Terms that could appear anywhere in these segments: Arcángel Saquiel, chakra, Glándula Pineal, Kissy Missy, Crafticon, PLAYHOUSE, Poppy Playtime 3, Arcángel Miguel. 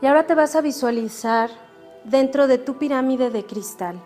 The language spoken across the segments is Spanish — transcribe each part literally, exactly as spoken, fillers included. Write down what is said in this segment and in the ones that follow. Y ahora te vas a visualizar dentro de tu pirámide de cristal.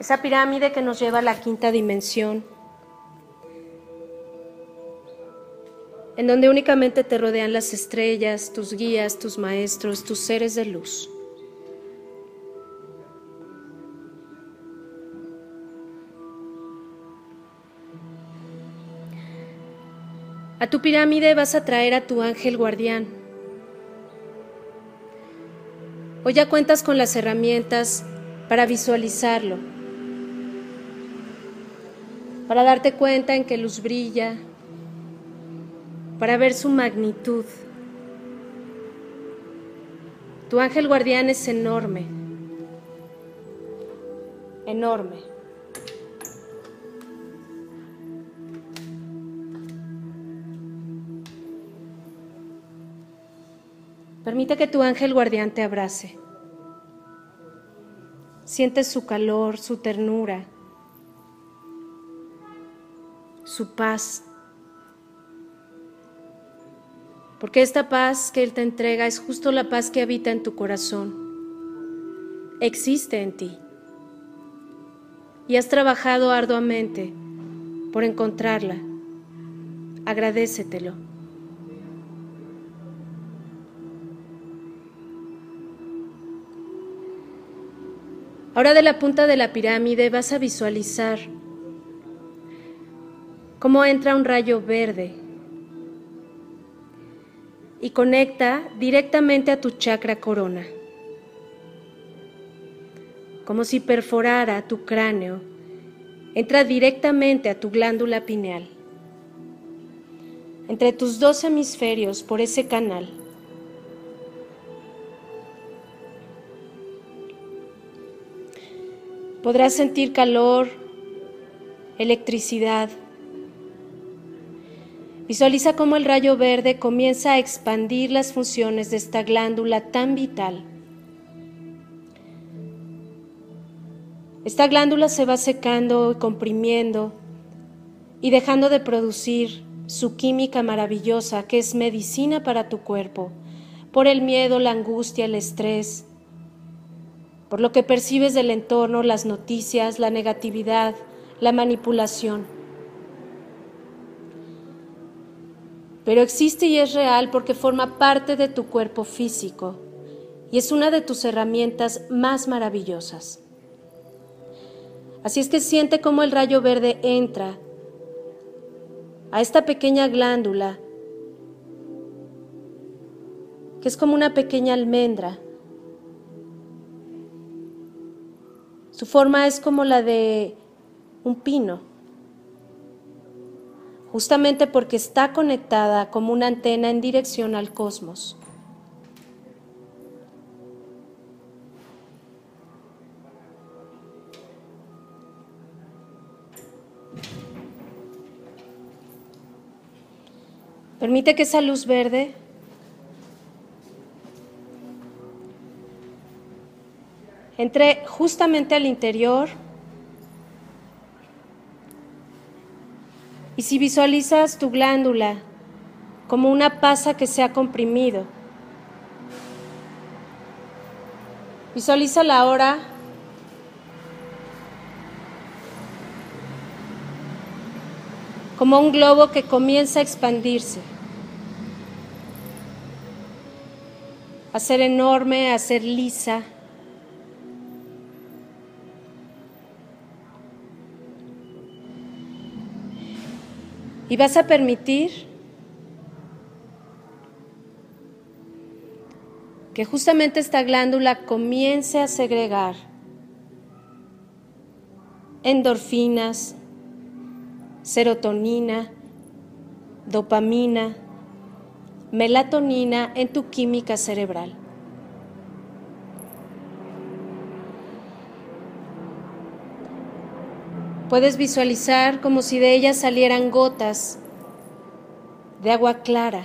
Esa pirámide que nos lleva a la quinta dimensión, en donde únicamente te rodean las estrellas, tus guías, tus maestros, tus seres de luz. A tu pirámide vas a traer a tu ángel guardián. Hoy ya cuentas con las herramientas para visualizarlo, para darte cuenta en qué luz brilla, para ver su magnitud. Tu ángel guardián es enorme, enorme. Permite que tu ángel guardián te abrace. Siente su calor, su ternura, su paz. Porque esta paz que él te entrega es justo la paz que habita en tu corazón. Existe en ti. Y has trabajado arduamente por encontrarla. Agradécetelo. Ahora de la punta de la pirámide vas a visualizar cómo entra un rayo verde y conecta directamente a tu chakra corona, como si perforara tu cráneo, entra directamente a tu glándula pineal, entre tus dos hemisferios por ese canal. Podrás sentir calor, electricidad. Visualiza cómo el rayo verde comienza a expandir las funciones de esta glándula tan vital. Esta glándula se va secando y comprimiendo y dejando de producir su química maravillosa que es medicina para tu cuerpo, por el miedo, la angustia, el estrés, por lo que percibes del entorno, las noticias, la negatividad, la manipulación. Pero existe y es real porque forma parte de tu cuerpo físico y es una de tus herramientas más maravillosas. Así es que siente cómo el rayo verde entra a esta pequeña glándula, que es como una pequeña almendra. Su forma es como la de un pino, justamente porque está conectada como una antena en dirección al cosmos. Permite que esa luz verde entre justamente al interior, y si visualizas tu glándula como una pasa que se ha comprimido, visualízala ahora como un globo que comienza a expandirse, a ser enorme, a ser lisa. Y vas a permitir que justamente esta glándula comience a segregar endorfinas, serotonina, dopamina, melatonina en tu química cerebral. Puedes visualizar como si de ella salieran gotas de agua clara.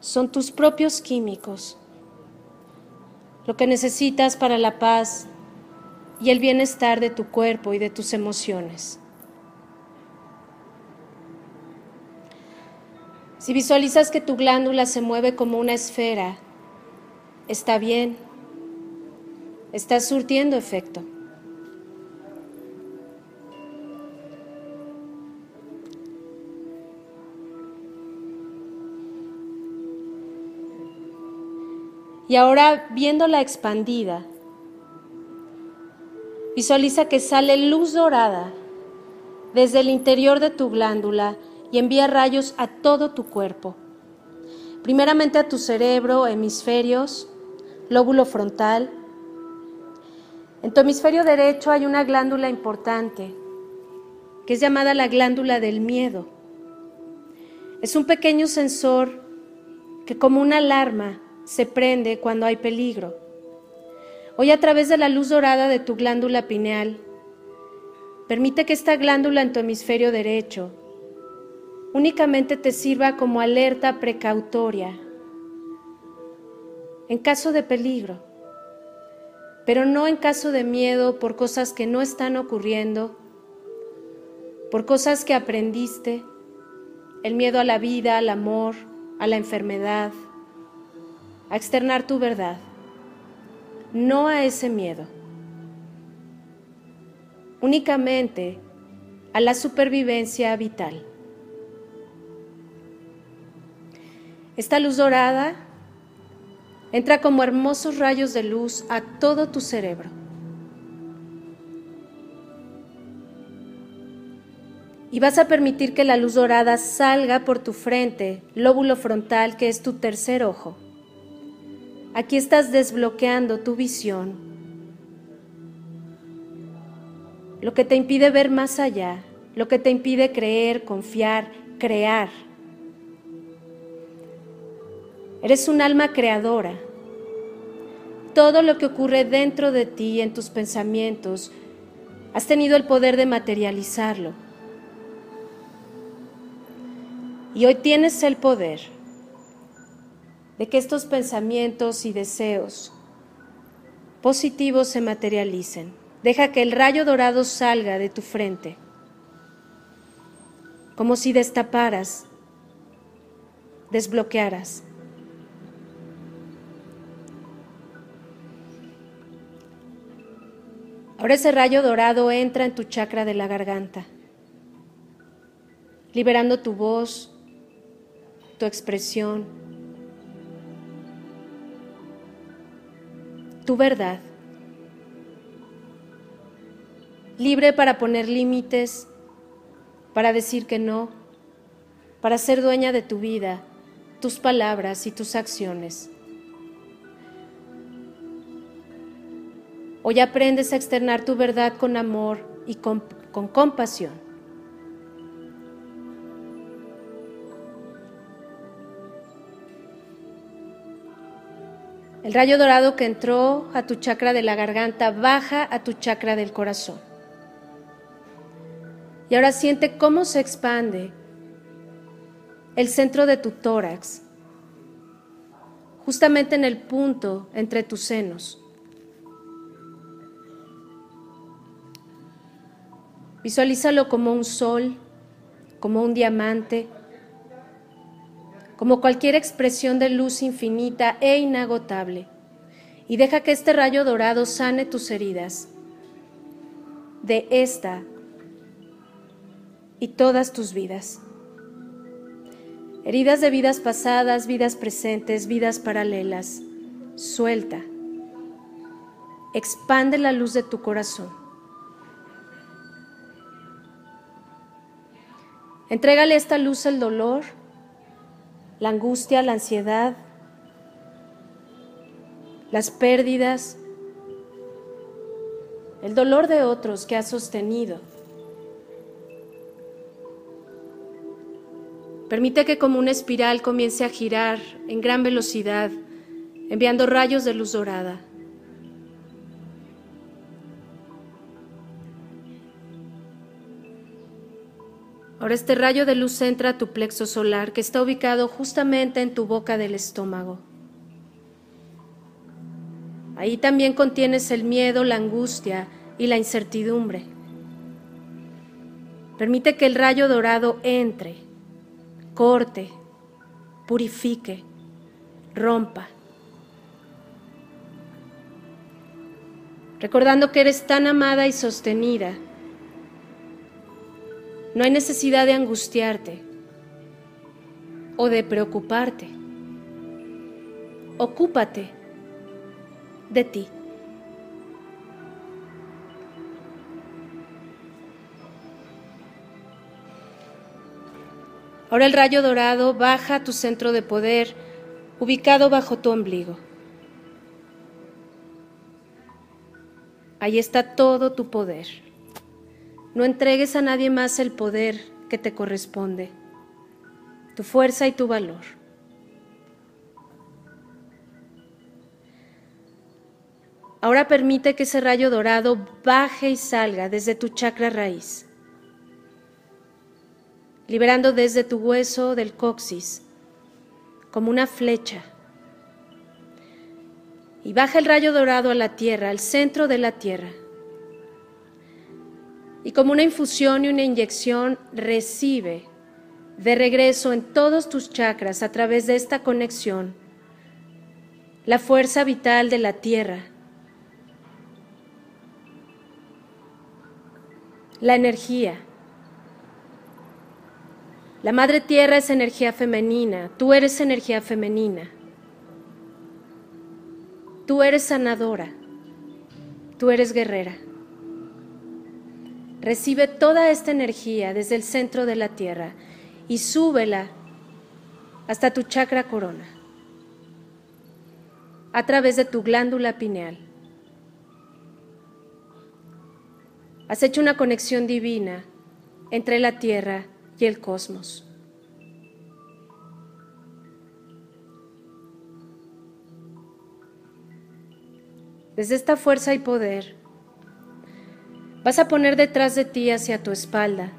Son tus propios químicos, lo que necesitas para la paz y el bienestar de tu cuerpo y de tus emociones. Si visualizas que tu glándula se mueve como una esfera, está bien, está surtiendo efecto. Y ahora, viéndola expandida, visualiza que sale luz dorada desde el interior de tu glándula y envía rayos a todo tu cuerpo. Primeramente a tu cerebro, hemisferios, lóbulo frontal. En tu hemisferio derecho hay una glándula importante, que es llamada la glándula del miedo. Es un pequeño sensor que, como una alarma, se prende cuando hay peligro. Hoy, a través de la luz dorada de tu glándula pineal, permite que esta glándula en tu hemisferio derecho únicamente te sirva como alerta precautoria en caso de peligro, pero no en caso de miedo por cosas que no están ocurriendo, por cosas que aprendiste, el miedo a la vida, al amor, a la enfermedad, a externar tu verdad, no a ese miedo, únicamente a la supervivencia vital. Esta luz dorada entra como hermosos rayos de luz a todo tu cerebro y vas a permitir que la luz dorada salga por tu frente, lóbulo frontal, que es tu tercer ojo. Aquí estás desbloqueando tu visión, lo que te impide ver más allá, lo que te impide creer, confiar, crear. Eres un alma creadora. Todo lo que ocurre dentro de ti, en tus pensamientos, has tenido el poder de materializarlo. Y hoy tienes el poder de que estos pensamientos y deseos positivos se materialicen. Deja que el rayo dorado salga de tu frente, como si destaparas, desbloquearas. Ahora ese rayo dorado entra en tu chakra de la garganta, liberando tu voz, tu expresión, tu verdad, libre para poner límites, para decir que no, para ser dueña de tu vida, tus palabras y tus acciones. Hoy aprendes a externar tu verdad con amor y con, con compasión. El rayo dorado que entró a tu chakra de la garganta baja a tu chakra del corazón. Y ahora siente cómo se expande el centro de tu tórax, justamente en el punto entre tus senos. Visualízalo como un sol, como un diamante, como cualquier expresión de luz infinita e inagotable, y deja que este rayo dorado sane tus heridas, de esta y todas tus vidas. Heridas de vidas pasadas, vidas presentes, vidas paralelas. Suelta. Expande la luz de tu corazón. Entrégale a esta luz el dolor, la angustia, la ansiedad, las pérdidas, el dolor de otros que has sostenido. Permite que como una espiral comience a girar en gran velocidad, enviando rayos de luz dorada. Ahora este rayo de luz entra a tu plexo solar, que está ubicado justamente en tu boca del estómago. Ahí también contienes el miedo, la angustia y la incertidumbre. Permite que el rayo dorado entre, corte, purifique, rompa. Recordando que eres tan amada y sostenida, no hay necesidad de angustiarte o de preocuparte. Ocúpate de ti. Ahora el rayo dorado baja a tu centro de poder, ubicado bajo tu ombligo. Ahí está todo tu poder. No entregues a nadie más el poder que te corresponde, tu fuerza y tu valor. Ahora permite que ese rayo dorado baje y salga desde tu chakra raíz, liberando desde tu hueso del coxis, como una flecha. Y baja el rayo dorado a la tierra, al centro de la tierra. Y como una infusión y una inyección, recibe de regreso en todos tus chakras, a través de esta conexión, la fuerza vital de la tierra, la energía. La madre tierra es energía femenina, tú eres energía femenina. Tú eres sanadora, tú eres guerrera. Recibe toda esta energía desde el centro de la tierra y súbela hasta tu chakra corona, a través de tu glándula pineal. Has hecho una conexión divina entre la tierra y el cosmos. Desde esta fuerza y poder, vas a poner detrás de ti, hacia tu espalda,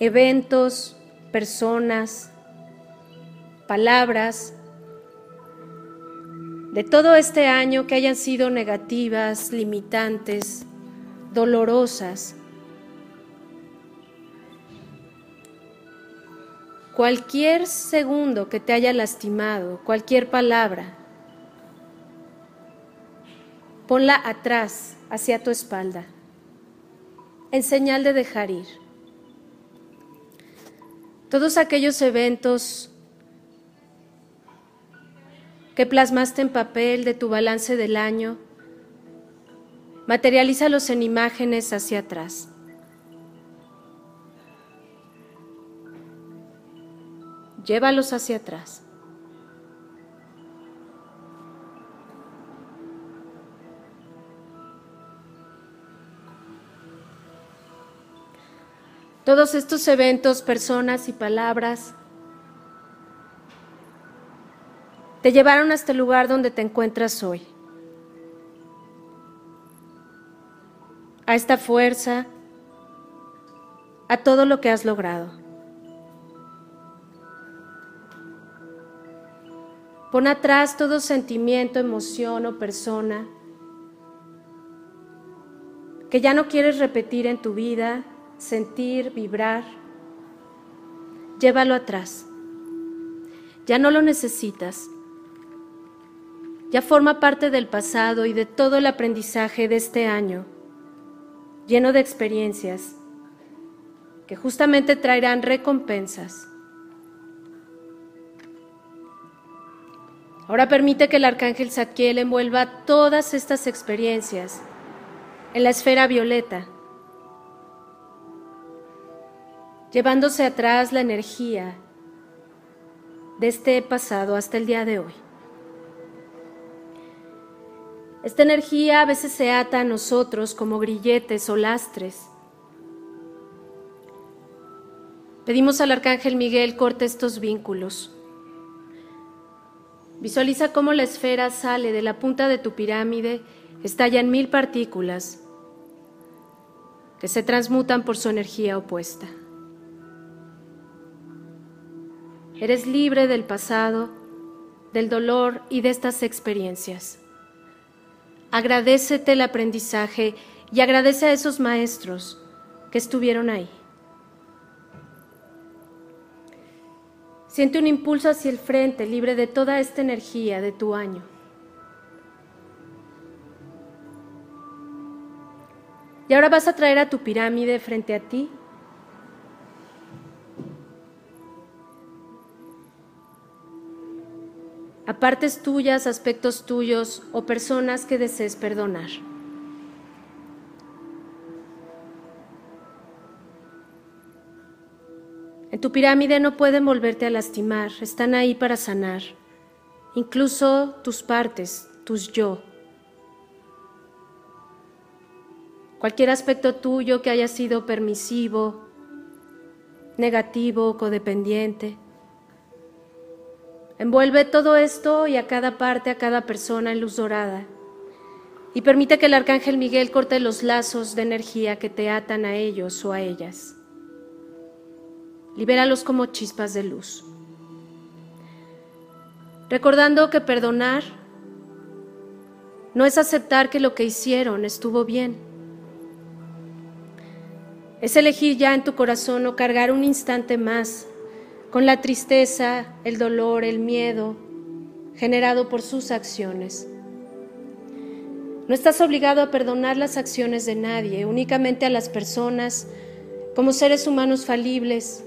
eventos, personas, palabras de todo este año que hayan sido negativas, limitantes, dolorosas. Cualquier segundo que te haya lastimado, cualquier palabra, ponla atrás, hacia tu espalda, en señal de dejar ir. Todos aquellos eventos que plasmaste en papel de tu balance del año, materialízalos en imágenes hacia atrás. Llévalos hacia atrás. Todos estos eventos, personas y palabras te llevaron hasta el lugar donde te encuentras hoy. A esta fuerza, a todo lo que has logrado. Pon atrás todo sentimiento, emoción o persona que ya no quieres repetir en tu vida, sentir, vibrar. Llévalo atrás. Ya no lo necesitas. Ya forma parte del pasado y de todo el aprendizaje de este año, lleno de experiencias que justamente traerán recompensas. Ahora permite que el Arcángel Saquiel envuelva todas estas experiencias en la esfera violeta, llevándose atrás la energía de este pasado hasta el día de hoy. Esta energía a veces se ata a nosotros como grilletes o lastres. Pedimos al Arcángel Miguel corte estos vínculos. Visualiza cómo la esfera sale de la punta de tu pirámide, estalla en mil partículas que se transmutan por su energía opuesta. Eres libre del pasado, del dolor y de estas experiencias. Agradécete el aprendizaje y agradece a esos maestros que estuvieron ahí. Siente un impulso hacia el frente, libre de toda esta energía de tu año. Y ahora vas a traer a tu pirámide frente a ti. A partes tuyas, aspectos tuyos o personas que desees perdonar. En tu pirámide no pueden volverte a lastimar, están ahí para sanar, incluso tus partes, tus yo. Cualquier aspecto tuyo que haya sido permisivo, negativo, codependiente. Envuelve todo esto y a cada parte, a cada persona en luz dorada. Y permite que el Arcángel Miguel corte los lazos de energía que te atan a ellos o a ellas. Libéralos como chispas de luz. Recordando que perdonar no es aceptar que lo que hicieron estuvo bien. Es elegir ya en tu corazón o cargar un instante más con la tristeza, el dolor, el miedo generado por sus acciones. No estás obligado a perdonar las acciones de nadie, únicamente a las personas como seres humanos falibles,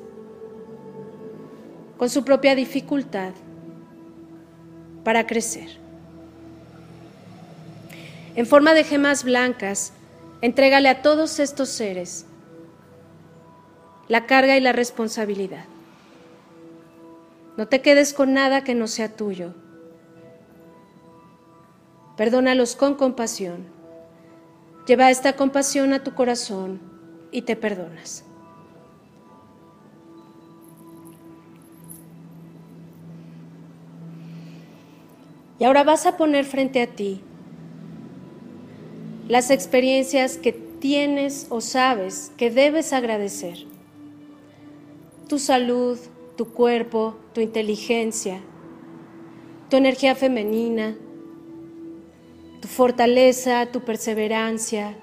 con su propia dificultad para crecer. En forma de gemas blancas, entrégale a todos estos seres la carga y la responsabilidad. No te quedes con nada que no sea tuyo. Perdónalos con compasión. Lleva esta compasión a tu corazón y te perdonas. Y ahora vas a poner frente a ti las experiencias que tienes o sabes que debes agradecer. Tu salud, tu cuerpo, tu inteligencia, tu energía femenina, tu fortaleza, tu perseverancia,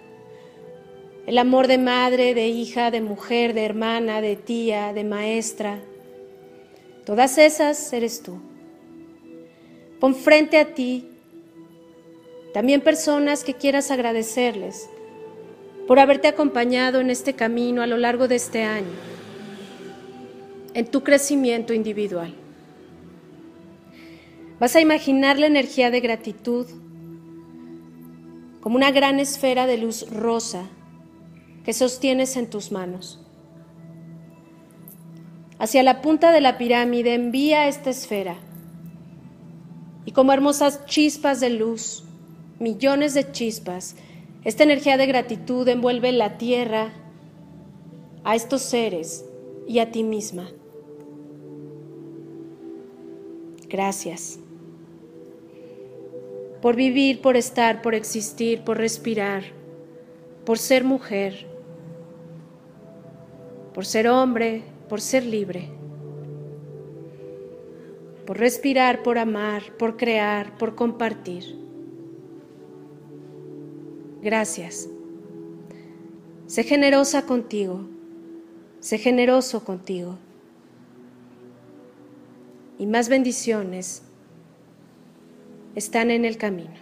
el amor de madre, de hija, de mujer, de hermana, de tía, de maestra. Todas esas eres tú. Pon frente a ti también personas que quieras agradecerles por haberte acompañado en este camino a lo largo de este año, en tu crecimiento individual. Vas a imaginar la energía de gratitud como una gran esfera de luz rosa que sostienes en tus manos. Hacia la punta de la pirámide envía esta esfera y como hermosas chispas de luz, millones de chispas, esta energía de gratitud envuelve la tierra, a estos seres y a ti misma. Gracias por vivir, por estar, por existir, por respirar, por ser mujer, por ser hombre, por ser libre, por respirar, por amar, por crear, por compartir. Gracias. Sé generosa contigo, sé generoso contigo. Y más bendiciones están en el camino.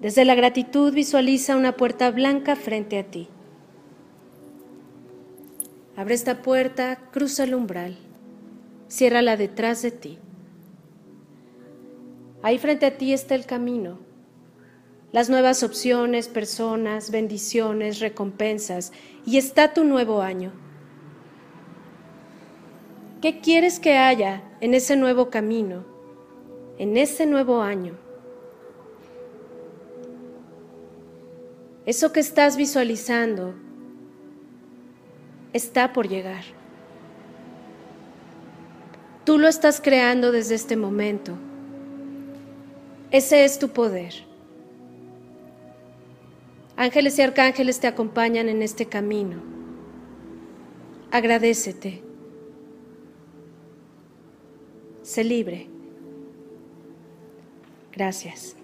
Desde la gratitud visualiza una puerta blanca frente a ti. Abre esta puerta, cruza el umbral, ciérrala detrás de ti. Ahí frente a ti está el camino, las nuevas opciones, personas, bendiciones, recompensas, y está tu nuevo año. ¿Qué quieres que haya en ese nuevo camino, en ese nuevo año? Eso que estás visualizando está por llegar. Tú lo estás creando desde este momento. Ese es tu poder. Ángeles y arcángeles te acompañan en este camino. Agradécete. Sé libre. Gracias.